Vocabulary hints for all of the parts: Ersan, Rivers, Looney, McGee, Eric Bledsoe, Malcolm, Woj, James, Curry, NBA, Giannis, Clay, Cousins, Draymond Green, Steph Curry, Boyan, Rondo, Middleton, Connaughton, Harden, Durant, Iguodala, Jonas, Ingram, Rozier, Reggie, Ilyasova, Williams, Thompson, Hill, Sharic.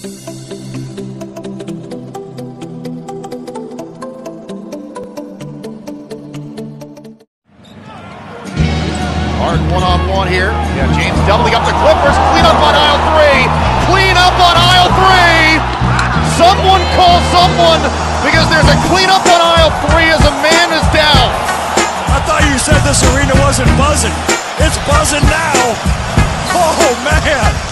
Hard one-on-one here. Yeah, James doubling up the Clippers. Clean up on aisle three. Clean up on aisle three. Someone call someone because there's a clean up on aisle three as a man is down. I thought you said this arena wasn't buzzing. It's buzzing now. Oh, man. Wow.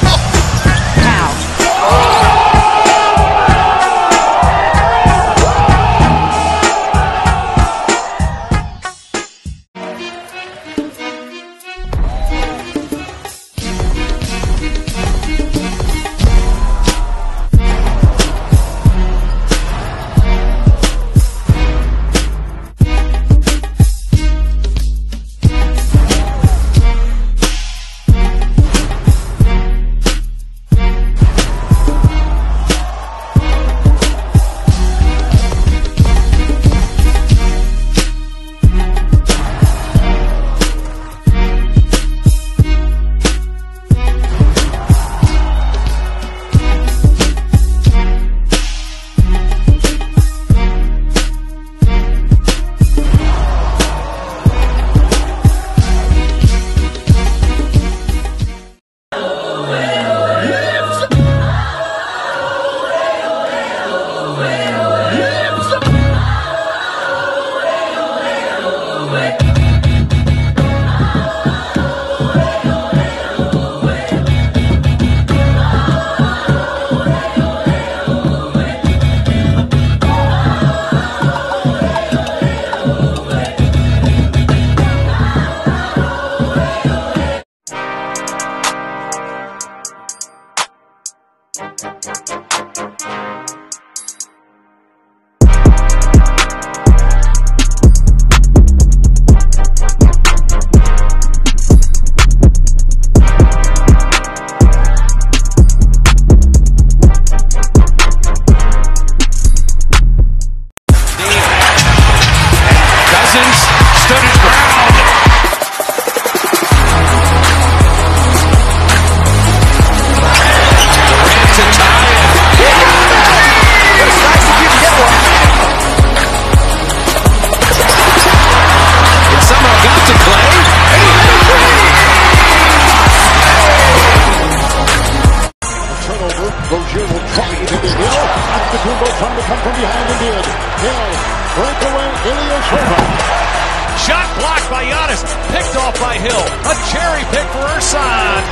Shot blocked by Giannis, picked off by Hill. A cherry pick for Ersan.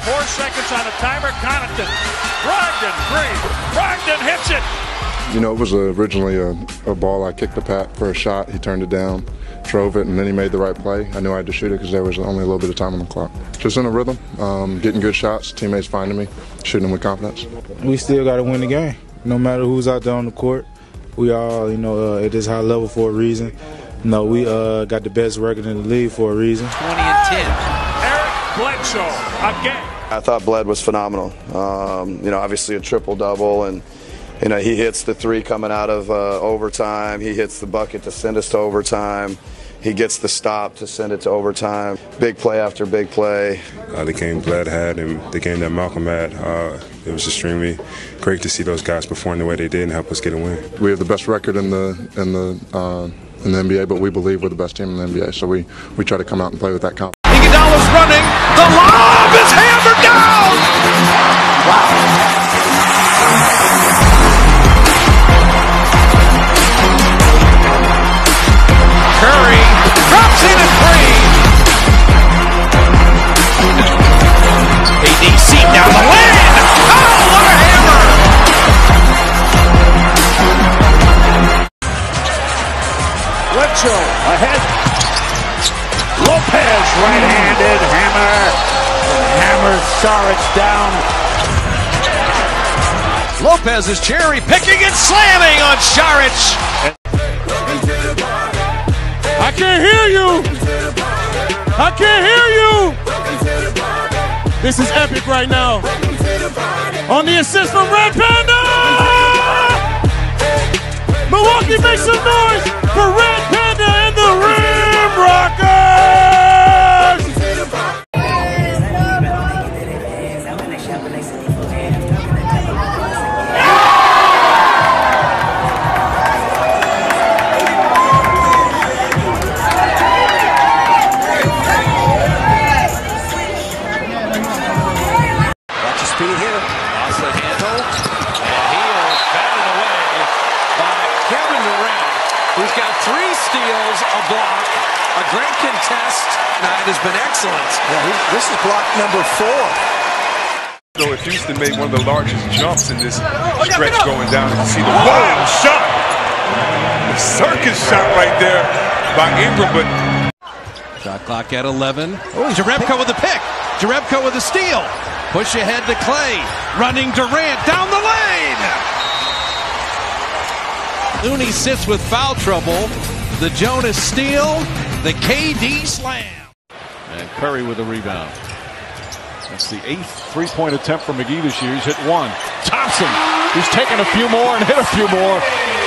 4 seconds on a timer. Connaughton, Brogdon three. Brogdon hits it. You know, it was originally a ball I kicked the pat for a shot. He turned it down, drove it, and then he made the right play. I knew I had to shoot it because there was only a little bit of time on the clock. Just in a rhythm, getting good shots, teammates finding me, shooting them with confidence. We still got to win the game, no matter who's out there on the court. We all, you know, at this high level for a reason. No, we got the best record in the league for a reason. 20 and 10. Eric Bledsoe again. I thought Bled was phenomenal. You know, obviously a triple-double, and you know he hits the three coming out of overtime. He hits the bucket to send us to overtime. He gets the stop to send it to overtime. Big play after big play. The game Bled had and the game that Malcolm had, it was extremely great to see those guys perform the way they did and help us get a win. We have the best record in the NBA, but we believe we're the best team in the NBA, so we try to come out and play with that confidence. Iguodala's running. The lob is hammered down. Wow. Curry drops in a three. ADC down the lane. Oh, what a hammer! Bledsoe ahead. Lopez right-handed hammer. And hammers Sharic down. Lopez is cherry picking and slamming on Sharic. I can't hear you! I can't hear you! This is epic right now. On the assist from Red Panda! Milwaukee, make some noise for Red Panda and the Rim Rockers! Rozier. Lost the handle. And Hill is batted away by Kevin Durant, who's got 3 steals, a block, a great contest. Night has been excellent. Yeah, this is block number 4. So if Houston made one of the largest jumps in this stretch going down, you see the wild shot. The circus shot right there by Ingram, but shot clock at 11. Oh, Jerebko with a pick. Jerebko with a steal. Push ahead to Clay. Running Durant down the lane. Looney sits with foul trouble. The Jonas steal. The KD slam. And Curry with a rebound. That's the 8th three-point attempt for McGee this year. He's hit 1. Thompson, who's taken a few more and hit a few more.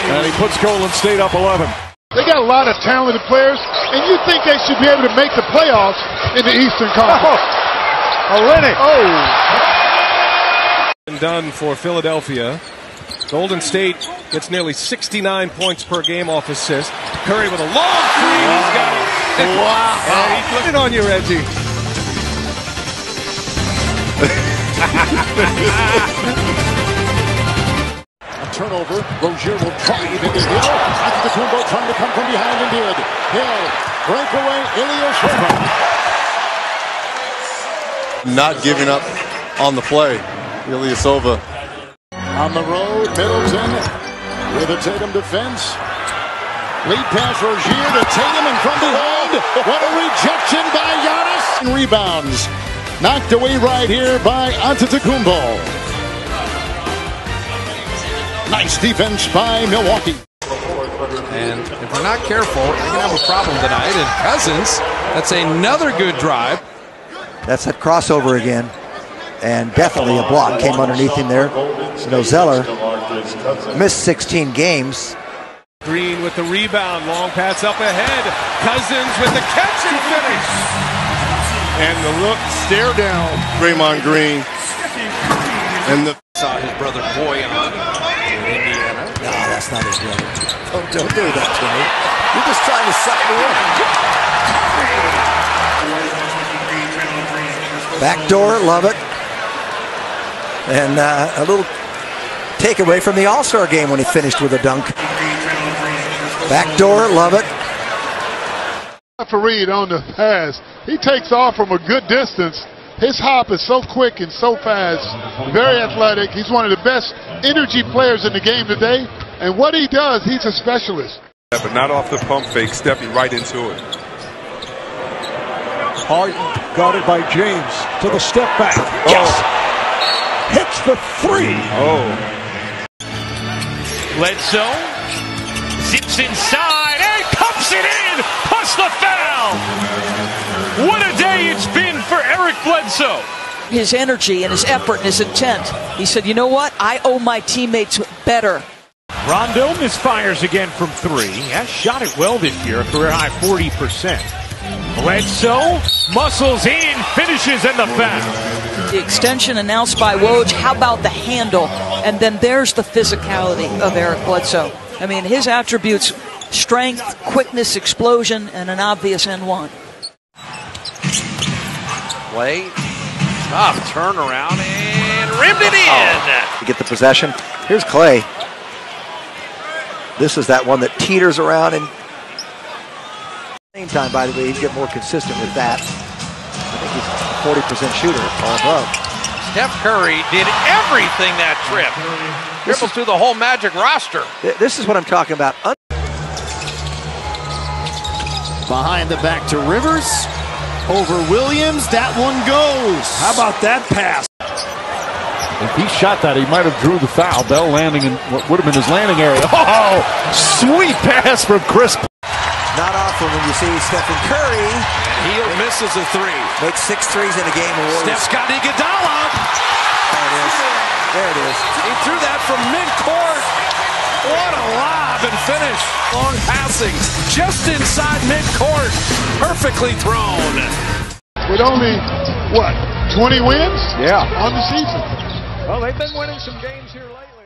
And he puts Golden State up 11. They got a lot of talented players, and you think they should be able to make the playoffs in the Eastern Conference. Already. And done for Philadelphia. Golden State gets nearly 69 points per game off assist. Curry with a long three. Wow. He's got it. Wow. He's looking on you, Reggie. Turnover. Rozier will try to get Hill. Antetokounmpo trying to come from behind and did. Hill, breakaway, Ilyasova. Not giving up on the play. Ilyasova. On the road, Middleton with a Tatum defense. Lead pass Rozier to Tatum and from behind. What a rejection by Giannis. And rebounds. Knocked away right here by Antetokounmpo. Nice defense by Milwaukee. And if we're not careful, we can have a problem tonight. And Cousins, that's another good drive. That's that crossover again. And definitely a block came underneath him there. Nozeller missed 16 games. Green with the rebound. Long pass up ahead. Cousins with the catch and finish. And the look, stare down. Draymond Green. And the saw his brother Boyan. That's not his brother. Don't do that to me. You're just trying to suck me in. Backdoor, love it. And a little takeaway from the All-Star game when he finished with a dunk. Backdoor, love it. Reed on the pass. He takes off from a good distance. His hop is so quick and so fast, very athletic. He's one of the best energy players in the game today. And what he does, he's a specialist. Yeah, but not off the pump fake, stepping right into it. Harden guarded by James to the step back. Oh. Yes! Hits the 3! Oh. Bledsoe zips inside and cups it in! Plus the foul! What a day it's been for Eric Bledsoe! His energy and his effort and his intent. He said, you know what? I owe my teammates better. Rondo misfires again from 3. Has shot it well this year, career high 40%. Bledsoe muscles in, finishes in the foul. The extension announced by Woj, how about the handle? And then there's the physicality of Eric Bledsoe. I mean, his attributes, strength, quickness, explosion, and an obvious N1. Clay, tough turnaround, and rimmed it in. To get the possession, here's Clay. This is that one that teeters around, and same time, by the way, he'd get more consistent with that. I think he's a 40% shooter all above. Steph Curry did everything that trip. Dribbles through the whole Magic roster. This is what I'm talking about. Behind the back to Rivers. Over Williams, that one goes. How about that pass? If he shot that, he might have drew the foul. Bell landing in what would have been his landing area. Oh, sweet pass from Chris. Not often when you see Stephen Curry. Hill misses a 3. Makes 6 threes in a game. Steph's got Iguodala. There it is. There it is. He threw that from midcourt. What a lob and finish. Long passing. Just inside midcourt. Perfectly thrown. With only, what, 20 wins? Yeah. On the season. Well, they've been winning some games here lately.